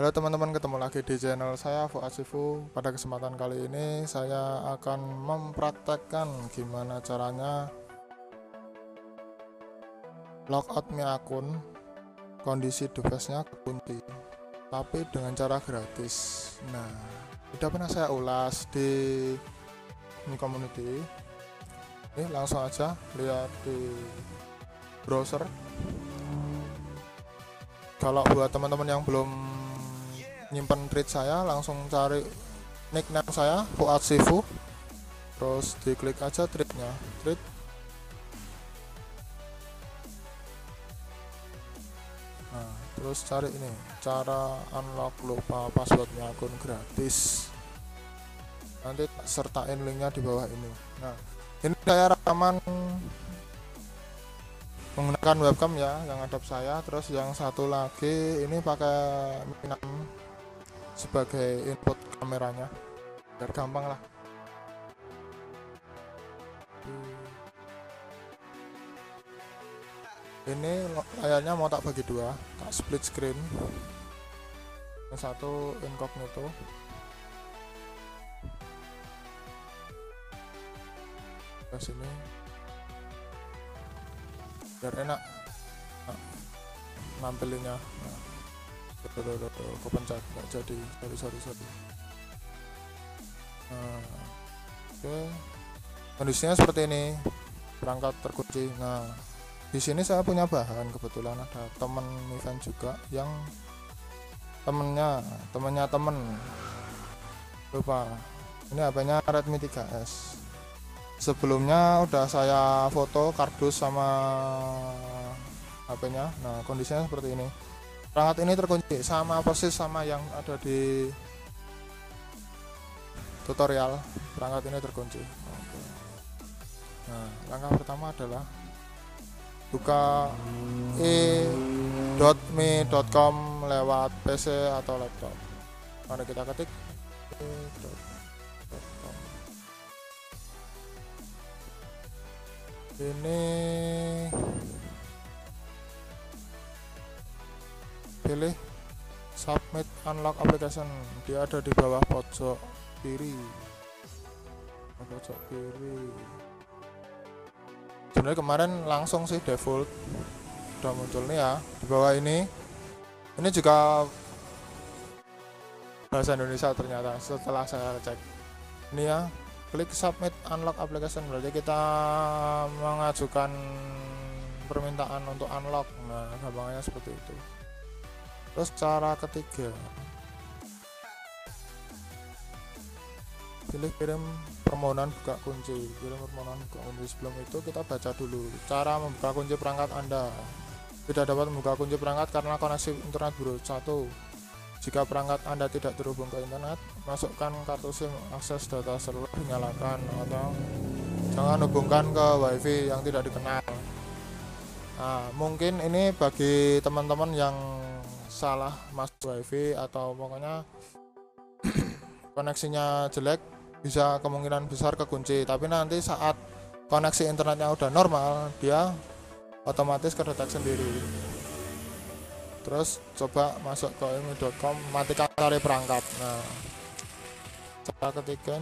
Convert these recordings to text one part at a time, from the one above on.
Halo teman-teman, ketemu lagi di channel saya Fuad Shifu. Pada kesempatan kali ini saya akan mempraktekkan gimana caranya logout Mi akun kondisi device-nya kunci, tapi dengan cara gratis. Nah, udah pernah saya ulas di Mi community. Ini langsung aja lihat di browser. Kalau buat teman-teman yang belum nyimpen tweet saya, langsung cari nickname saya Fuad Shifu, terus diklik aja tweetnya, tweet. Nah, terus cari ini cara unlock lupa passwordnya akun gratis, nanti sertain linknya di bawah ini. Nah, ini saya rekaman menggunakan webcam ya yang hadap saya, terus yang satu lagi ini pakai Mi 6 sebagai input kameranya biar gampang lah. Ini layarnya mau tak bagi dua, tak split screen, yang satu incognito. Terus ini biar enak nampilinnya. Nah, kepencet nggak jadi, sorry. Nah, oke. Kondisinya seperti ini, perangkat terkunci. Nah, di sini saya punya bahan, kebetulan ada temen event juga yang temennya temen lupa. Ini HP-nya Redmi 3S. Sebelumnya udah saya foto kardus sama HP-nya. Nah, kondisinya seperti ini. Perangkat ini terkunci sama persis sama yang ada di tutorial. Perangkat ini terkunci. Nah, langkah pertama adalah buka i.mi.com lewat PC atau laptop. Mari kita ketik i.mi.com. Ini pilih submit unlock application, dia ada di bawah pojok kiri. Sebenarnya kemarin langsung sih default udah muncul nih ya di bawah ini. Ini juga bahasa Indonesia ternyata setelah saya cek ini ya. Klik submit unlock application berarti kita mengajukan permintaan untuk unlock. Nah, gampangnya seperti itu. Terus cara ketiga, pilih kirim permohonan buka kunci. Kirim permohonan buka kunci, sebelum itu kita baca dulu cara membuka kunci perangkat Anda. Tidak dapat membuka kunci perangkat karena koneksi internet buruk. 1. Jika perangkat Anda tidak terhubung ke internet, masukkan kartu SIM, akses data seluler, nyalakan, atau jangan hubungkan ke WiFi yang tidak dikenal. Nah, mungkin ini bagi teman-teman yang salah masuk WiFi atau pokoknya koneksinya jelek, bisa kemungkinan besar kekunci. Tapi nanti saat koneksi internetnya udah normal, dia otomatis kedeteksi sendiri. Terus coba masuk ke i.mi.com, matikan cari perangkat. Nah, cara ketiga,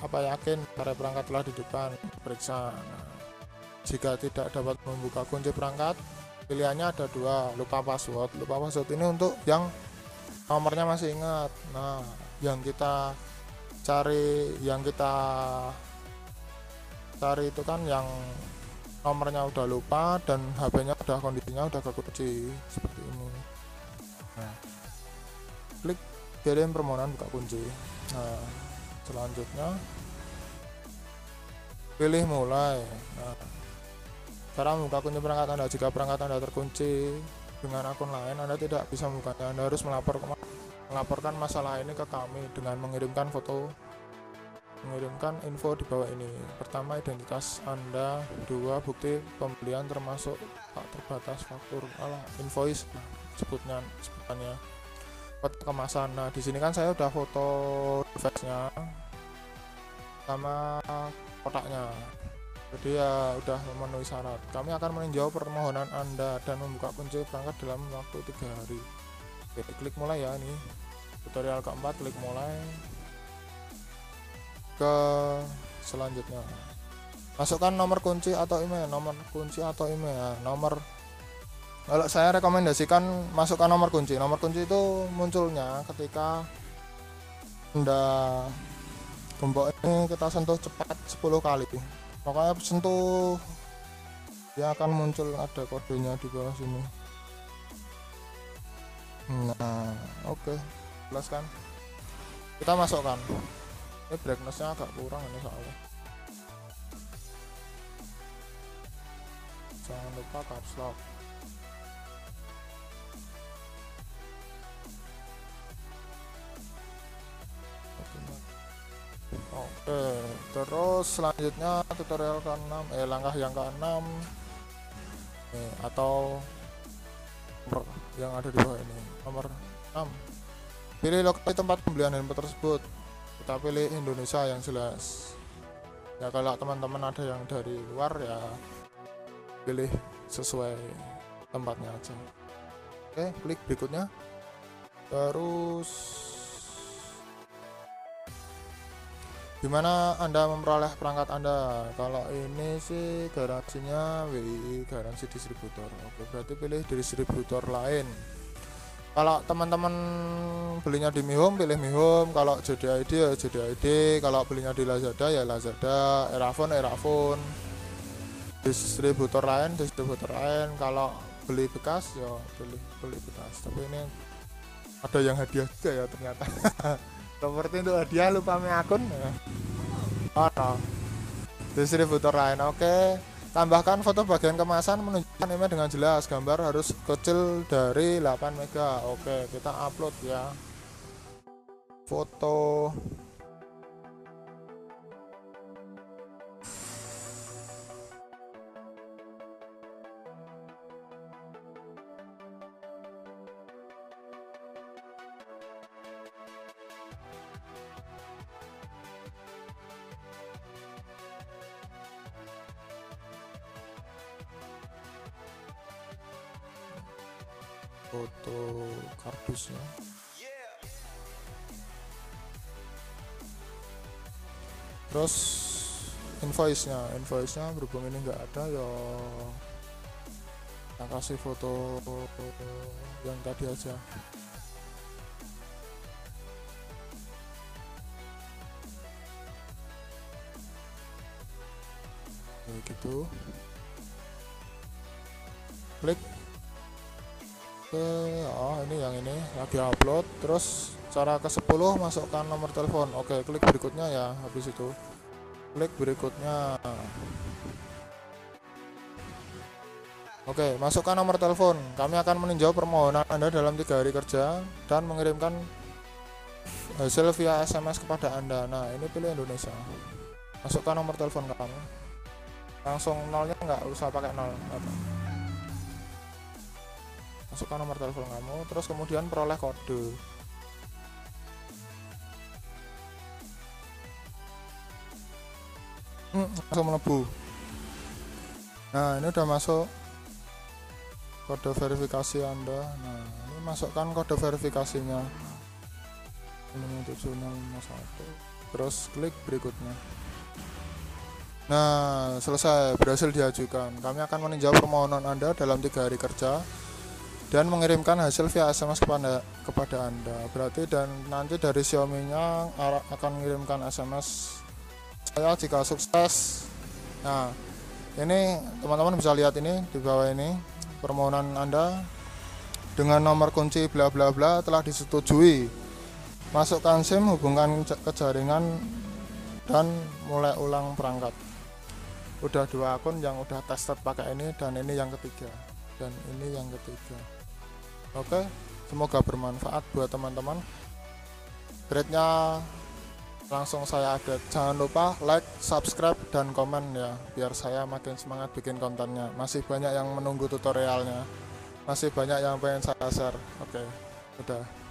apa yakin cari perangkat telah di depan, periksa. Nah, jika tidak dapat membuka kunci perangkat, pilihannya ada dua, lupa password. Lupa password ini untuk yang nomornya masih ingat. Nah, yang kita cari itu kan yang nomornya udah lupa dan HP-nya udah kondisinya udah kekunci seperti ini. Nah, klik kirim permohonan buka kunci. Nah, selanjutnya pilih mulai. Nah, cara membuka kunci perangkat Anda. Jika perangkat Anda terkunci dengan akun lain, Anda tidak bisa membukanya. Anda harus melaporkan masalah ini ke kami dengan mengirimkan foto, mengirimkan info di bawah ini. Pertama, identitas Anda. Dua, bukti pembelian termasuk tak terbatas faktur, invoice sebutannya, kotak kemasan. Nah, di sini kan saya udah foto device-nya sama kotaknya, jadi ya udah memenuhi syarat. Kami akan meninjau permohonan Anda dan membuka kunci perangkat dalam waktu 3 hari. Oke, klik mulai ya, ini tutorial keempat, klik mulai ke selanjutnya. Masukkan nomor kunci atau email, nomor. Kalau saya rekomendasikan masukkan nomor kunci. Nomor kunci itu munculnya ketika benda gembok ini kita sentuh cepat 10 kali. Pokoknya sentuh dia akan muncul, ada kodenya di bawah sini. Nah, oke, jelas kan? Kita masukkan. Ini brightness-nya agak kurang ini soalnya. Jangan lupa caps lock. Oke, terus selanjutnya tutorial ke-6, langkah yang ke-6 atau nomor yang ada di bawah ini, nomor 6. Pilih lokasi tempat pembelian handphone tersebut. Kita pilih Indonesia yang jelas ya. Kalau teman-teman ada yang dari luar ya pilih sesuai tempatnya aja. Oke, klik berikutnya. Terus gimana Anda memperoleh perangkat Anda? Kalau ini sih garansinya WII, garansi distributor. Oke, berarti pilih distributor lain. Kalau teman-teman belinya di MiHome, pilih MiHome. Kalau JDI ya JDI. Kalau belinya di Lazada ya Lazada, Erafon Erafon. Distributor lain, Kalau beli bekas ya beli bekas. Tapi ini ada yang hadiah juga ya ternyata. Seperti untuk hadiah lupa mi akun. Oh no. Distributor lain. Oke. Tambahkan foto bagian kemasan menunjukkan email dengan jelas. Gambar harus kecil dari 8 MB. Oke, kita upload ya. Foto. Foto kardusnya. Terus invoice-nya berhubung ini enggak ada ya kita kasih foto yang tadi aja. Kayak gitu. Klik. Oke, oh ini yang ini lagi upload. Terus cara ke-10 masukkan nomor telepon. Oke, klik berikutnya ya. Habis itu klik berikutnya. Oke, masukkan nomor telepon. Kami akan meninjau permohonan Anda dalam 3 hari kerja dan mengirimkan hasil via SMS kepada Anda. Nah, ini pilih Indonesia. Masukkan nomor telepon kamu. Langsung nolnya nggak usah pakai nol. Masukkan nomor telepon kamu, terus kemudian peroleh kode. Langsung melebu. Nah, ini udah masuk kode verifikasi Anda. Nah, ini masukkan kode verifikasinya. 5751. Terus klik berikutnya. Nah, selesai, berhasil diajukan. Kami akan meninjau permohonan Anda dalam 3 hari kerja dan mengirimkan hasil via SMS kepada Anda. Berarti dan nanti dari Xiaomi-nya akan mengirimkan SMS saya jika sukses. Nah, ini teman-teman bisa lihat ini di bawah ini, permohonan Anda dengan nomor kunci bla bla bla telah disetujui. Masukkan SIM, hubungkan ke jaringan dan mulai ulang perangkat. Udah 2 akun yang udah tested pakai ini, dan ini yang ketiga. Oke, semoga bermanfaat buat teman-teman. Grade-nya langsung saya update. Jangan lupa like, subscribe, dan komen ya, biar saya makin semangat bikin kontennya. Masih banyak yang menunggu tutorialnya, masih banyak yang pengen saya share. Oke, udah.